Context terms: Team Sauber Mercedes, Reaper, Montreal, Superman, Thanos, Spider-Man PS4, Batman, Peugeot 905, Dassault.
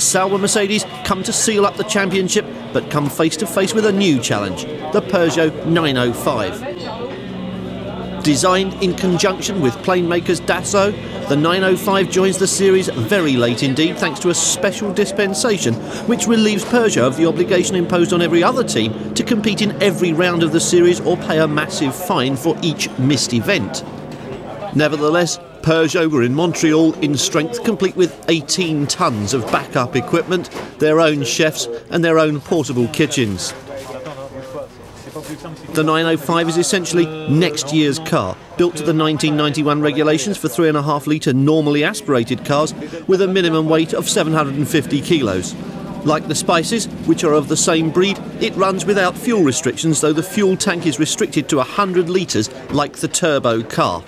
Sauber Mercedes come to seal up the championship, but come face to face with a new challenge, the Peugeot 905. Designed in conjunction with plane makers Dassault, the 905 joins the series very late indeed, thanks to a special dispensation which relieves Peugeot of the obligation imposed on every other team to compete in every round of the series or pay a massive fine for each missed event. Nevertheless, Peugeot were in Montreal in strength, complete with 18 tonnes of backup equipment, their own chefs and their own portable kitchens. The 905 is essentially next year's car, built to the 1991 regulations for 3.5-litre normally aspirated cars with a minimum weight of 750 kilos. Like the Spices, which are of the same breed, it runs without fuel restrictions, though the fuel tank is restricted to 100 litres like the turbo car.